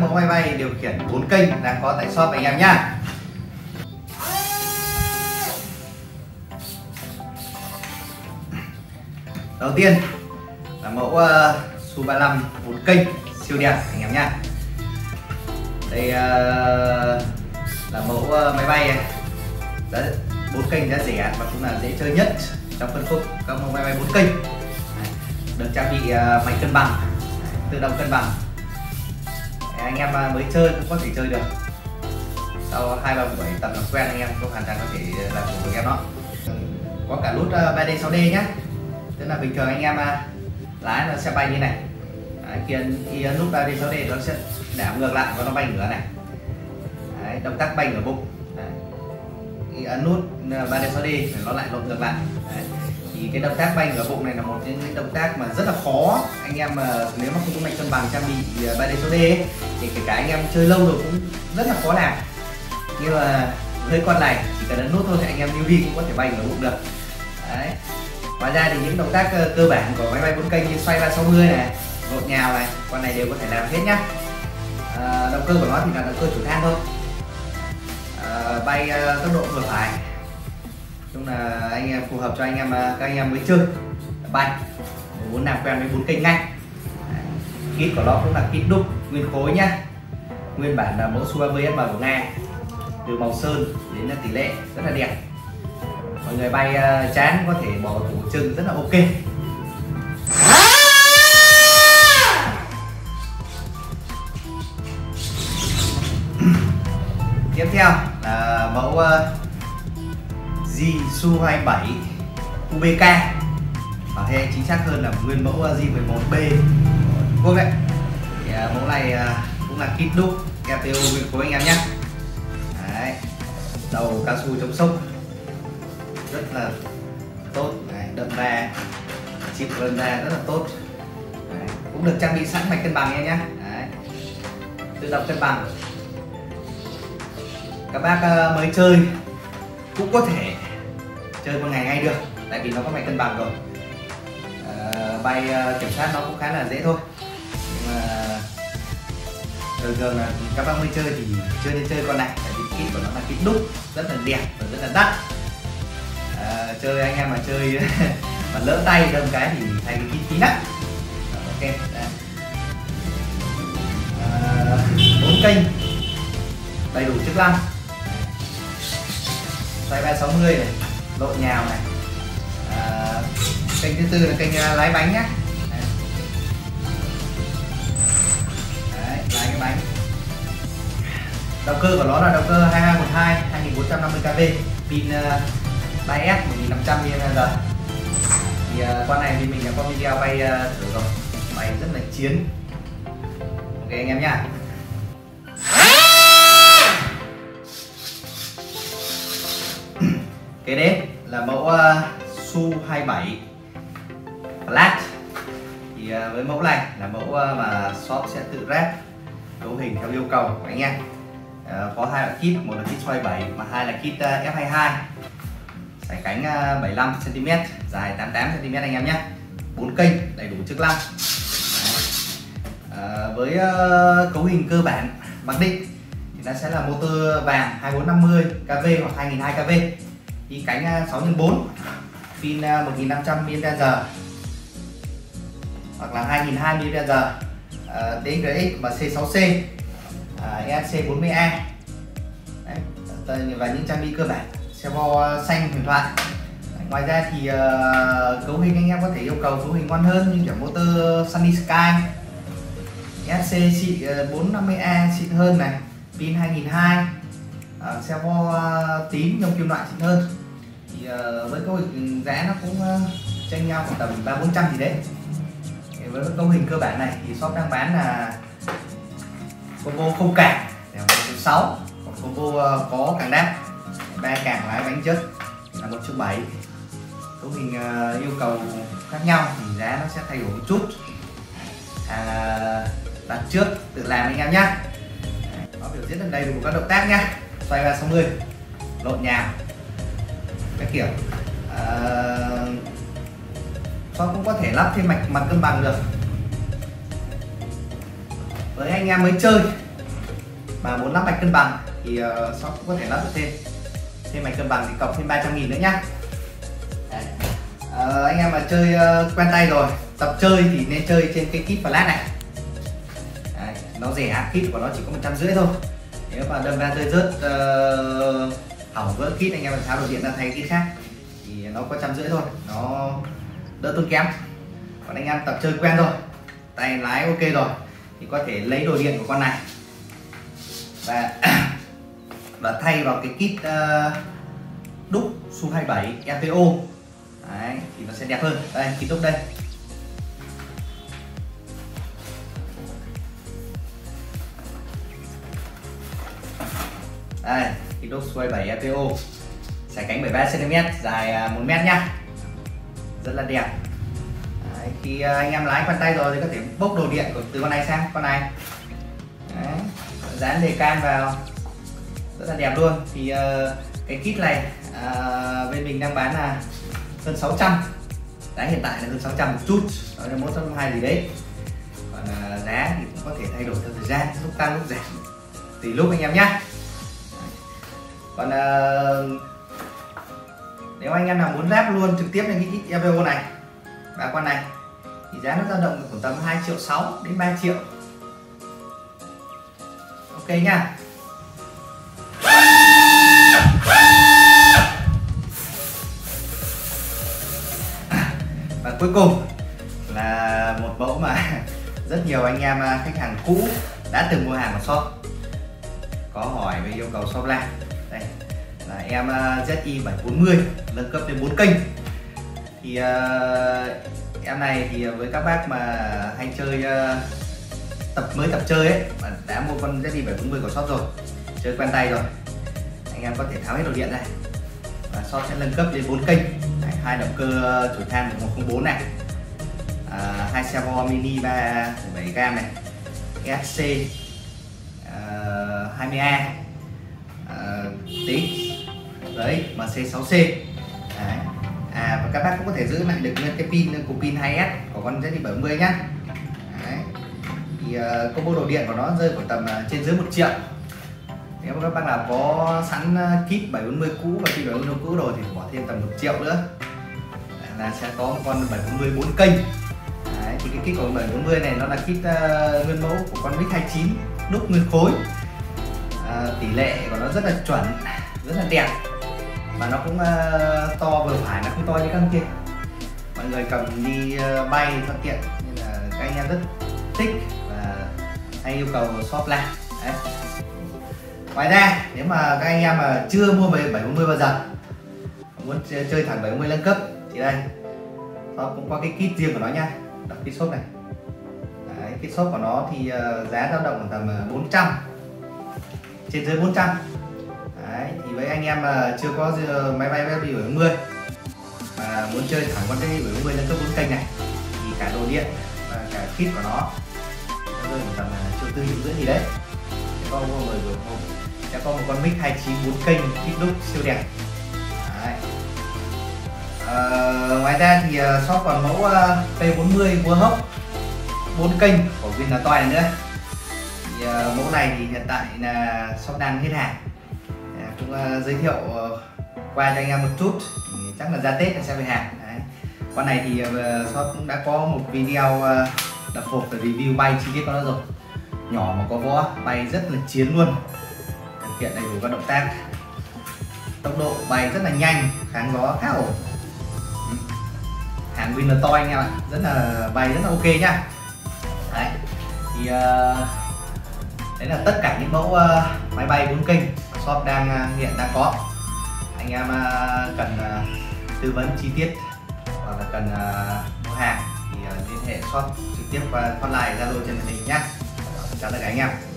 các mẫu máy bay điều khiển 4 kênh đang có tại shop anh em nhá. Đầu tiên là mẫu Su-35 4 kênh siêu đẹp anh em nhá. Đây là mẫu máy bay giá 4 kênh giá rẻ và cũng là dễ chơi nhất trong phân khúc các mẫu máy bay 4 kênh. Được trang bị máy cân bằng, tự động cân bằng. Anh em mới chơi cũng có thể chơi được. Sau 2-3 buổi tập làm quen anh em cũng hoàn toàn có thể làm chủ được em nó. Có cả nút 3D 6D nhá. Tức là bình thường anh em lái nó sẽ bay như này. Đấy, khi nút 3D 6D nó sẽ đảo ngược lại và nó bay ngửa này. Đấy, động tác bay ngửa bụng. Khi ấn nút 3D 6D nó lại lộn ngược lại. Đấy. Thì cái động tác bay ngửa bụng này là một cái động tác mà rất là khó. Anh em mà nếu mà không có máy cân bằng trang bị 3D 6D thì kể cả anh em chơi lâu rồi cũng rất là khó làm. Nhưng mà với con này chỉ cần ấn nút thôi thì anh em newbie cũng có thể bay ngửa bụng được. Đấy. Ngoài ra thì những động tác cơ bản của máy bay 4 kênh như xoay 360 này, lộn nhào này, con này đều có thể làm hết nhá. Động cơ của nó thì là động cơ chủ than thôi. Bay tốc độ vừa phải. Chung là anh em phù hợp cho anh em các anh em mới chơi bay muốn làm quen với 4 kênh ngay. Kit của nó cũng là kit đúc nguyên khối nhá. Nguyên bản là mẫu Su-30M của Nga, từ màu sơn đến tỷ lệ rất là đẹp. Mọi người bay chán có thể bỏ thủ trưng rất là ok. Tiếp theo là mẫu Su-27 UBK, và thế chính xác hơn là nguyên mẫu G11B Quốc đấy. Thì mẫu này cũng là kit đúc KPO nguyên khối anh em nhé. Đấy, đầu cao su chống sốc rất là tốt, đâm ra chip đâm ra rất là tốt. Đấy, cũng được trang bị sẵn mạch cân bằng em nhé. Đấy, tự động cân bằng. Các bác mới chơi cũng có thể chơi một ngày ngay được, tại vì nó có máy cân bằng rồi. Bay kiểm soát nó cũng khá là dễ thôi, nhưng mà thường thường là các bác mới chơi thì chưa nên chơi con này, tại vì kit của nó là kit đúc rất là đẹp và rất là đắt. Chơi anh em mà chơi mà lỡ tay đâm cái thì thay cái kit tí nặng. Ok, 4 kênh đầy đủ chức năng. Xoay 360 này, lộn nhào này. Kênh thứ tư là kênh lái bánh nhé. Đấy, lái cái bánh. Động cơ của nó là động cơ 2212 2450 kW, pin 3S 1500 mAh. Thì con này thì mình đã có video bay thử rồi, bay rất là chiến. Ok anh em nhá. Cái đấy là mẫu Su-27 Flat. Thì với mẫu này là mẫu mà shop sẽ tự ráp cấu hình theo yêu cầu của anh em. Có hai loại kit, một là kit Su-27 mà hai là kit F22. Sải cánh 75 cm, dài 88 cm anh em nhé. 4 kênh đầy đủ chức năng. Với cấu hình cơ bản mặc định thì nó sẽ là motor vàng 2450 kW hoặc 2200 kW. Thì cánh 6x4, pin 1500 mAh hoặc là 2200 mAh, DXRX và C6C, ESC40A. Đấy, và những trang bị cơ bản, xe bo xanh huyền thoại. Ngoài ra thì cấu hình anh em có thể yêu cầu cấu hình ngon hơn như kiểu motor Sunny Sky, ESC 450A xịn hơn này, pin 2002, xe bo tím trong kim loại xịn hơn. Thì với cấu hình giá nó cũng tranh nhau khoảng tầm 300-400 gì đấy. Thì với cấu hình cơ bản này thì shop đang bán là combo không cảng là 1.6, còn combo có cảng đáp 3 cảng lái bánh chất là 1.7. Cấu hình yêu cầu khác nhau thì giá nó sẽ thay đổi một chút. Đặt trước tự làm anh em nhé. Nó biểu diễn lên đây đủ các động tác nhé. Xoay 360, lộn nhào các kiểu. Shop cũng có thể lắp thêm mặt cân bằng được. Với anh em mới chơi Và muốn lắp mạch cân bằng thì shop cũng có thể lắp được thêm mạch cân bằng thì cộng thêm 300.000 nữa nhá. Anh em mà chơi quen tay rồi, tập chơi thì nên chơi trên cái kit flash này. Đấy, nó rẻ, kit của nó chỉ có 150 thôi. Nếu mà đâm ra rơi rớt hỏng vỡ kit, anh em mình tháo đồ điện ra thay kit khác thì nó có 150 thôi, nó đỡ tốn kém. Còn anh em tập chơi quen rồi, tay lái ok rồi thì có thể lấy đồ điện của con này và thay vào cái kit đúc Su-27 EPO. Đấy, thì nó sẽ đẹp hơn. Đây, kit đúc đây. Đây, kit đúc Su-27 EPO, sải cánh 13cm, dài 1m nhá. Rất là đẹp. Đấy, khi anh em lái quen tay rồi thì có thể bốc đồ điện từ con này sang con này. Đấy, dán đề can vào rất là đẹp luôn. Thì cái kit này bên mình đang bán là hơn 600. Giá hiện tại là hơn 600 một chút, đó là 120 gì đấy. Còn giá thì cũng có thể thay đổi theo thời gian, lúc tăng lúc giảm tùy lúc anh em nhé. Còn nếu anh em nào muốn ráp luôn trực tiếp lên cái EPO này và con này thì giá nó dao động khoảng tầm 2,6 triệu đến 3 triệu. Ok nha. Và cuối cùng là một mẫu mà rất nhiều anh em khách hàng cũ đã từng mua hàng ở shop có hỏi về yêu cầu shop làm. Đây là em ZI740 nâng cấp lên 4 kênh. Thì em này thì với các bác mà hay chơi tập chơi ấy, mà đã mua con ZI740 của shop rồi, chơi quen tay rồi, anh em có thể tháo hết đồ điện ra và shop sẽ nâng cấp lên 4 kênh. 2 động cơ chổi than 104 này, 2 xe bo mini 3,7g này, SC 20A, tí đấy, MC 6C. Đấy. À, và các bác cũng có thể giữ lại được nguyên cái pin của pin 2S của con ZI70 nhá. Đấy. Thì combo đồ điện của nó rơi khoảng tầm trên dưới 1 triệu. Nếu các bác nào có sẵn kit 740 cũ và kit 740 cũ rồi thì bỏ thêm tầm 1 triệu nữa là sẽ có một con 740 4 kênh. Đấy, thì cái kit của 740 này nó là kit nguyên mẫu của con Vic29 đúc nguyên khối. Tỷ lệ của nó rất là chuẩn, rất là đẹp và nó cũng to vừa phải, nó không to như các con kia. Mọi người cầm đi bay thuận tiện nên là các anh em rất thích và hay yêu cầu shop lại. Đấy. Ngoài ra nếu mà các anh em mà chưa mua về 740 bao giờ, muốn chơi thẳng 740 nâng cấp thì đây, shop cũng có cái kit riêng của nó nha. Đọc kit shop này. Đấy, kit shop của nó thì giá dao động khoảng tầm 400, trên dưới 400. Đấy, thì với anh em mà chưa có máy bay ZI740 mà muốn chơi thẳng con ZI740 nâng cấp 4 kênh này thì cả đồ điện và cả kit của nó rơi khoảng tầm 4,5 triệu gì đấy. Con vừa rồi hôm sẽ có một con MiG-29 4 kênh kit đúc siêu đẹp. Đấy. Ngoài ra thì shop còn mẫu P40 vua hốc 4 kênh của Vinatone nữa. Thì, mẫu này thì hiện tại là shop đang hết hàng. Cũng giới thiệu qua cho anh em một chút, chắc là ra Tết sẽ về hàng. Đấy. Con này thì shop cũng đã có một video đập hộp và review bay chi tiết con nó rồi. Nhỏ mà có võ, bay rất là chiến luôn, thực hiện đầy đủ các động tác, tốc độ bay rất là nhanh, kháng gió khá ổn. Hàng Vinatone anh em ạ, rất là bay rất là ok nhá. Đấy, thì đấy là tất cả những mẫu máy bay 4 kênh shop hiện đang có. Anh em cần tư vấn chi tiết hoặc là cần mua hàng thì liên hệ shop trực tiếp qua hotline Zalo trên màn hình nhá. Chào tất cả anh em.